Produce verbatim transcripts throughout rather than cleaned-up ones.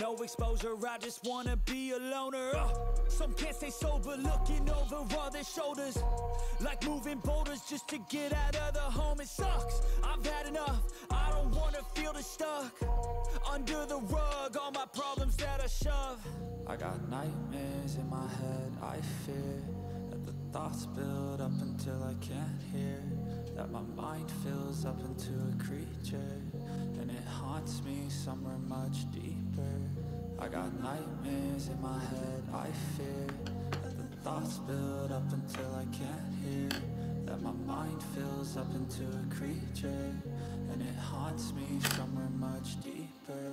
No exposure, I just wanna be a loner. uh, Some can't stay sober, looking over all their shoulders, like moving boulders just to get out of the home. It sucks, I've had enough, I don't wanna feel the stuck under the rug, all my problems that I shove. I got nightmares in my head, I fear that the thoughts build up until I can't hear, that my mind fills up into a creature, and it haunts me somewhere much deeper. I got nightmares in my head, I fear that the thoughts build up until I can't hear, that my mind fills up into a creature, and it haunts me somewhere much deeper.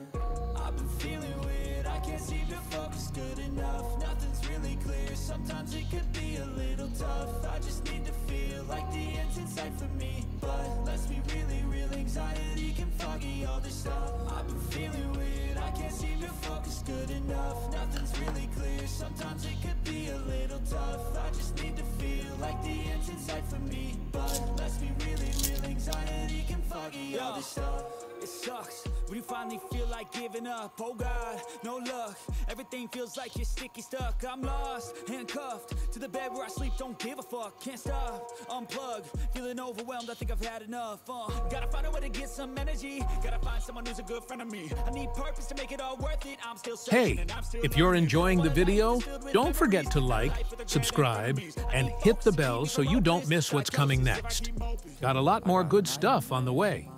I've been feeling weird, I can't seem to focus good enough, nothing's really clear, sometimes it could be a little tough. I just need to feel like the end's in sight for me, but let's be really real, anxiety can foggy all this stuff. I've been feeling weird, I can't seem to focus good enough, nothing's really clear, sometimes it could be a little tough. I just need to feel like the end's in sight for me, but let's be really real, anxiety can foggy all this stuff. It sucks when you finally feel like giving up. Oh God, no luck, everything feels like you're sticky stuck. I'm lost, handcuffed to the bed where I sleep, don't give a fuck. Can't stop, unplug, feeling overwhelmed, I think I've had enough. uh, Gotta find a way to get some energy, gotta find someone who's a good friend of me. I need purpose to make it all worth it, I'm still searching. Hey, if you're enjoying the video, don't forget to like, subscribe, and hit the bell so you don't miss what's coming next. Got a lot more good stuff on the way.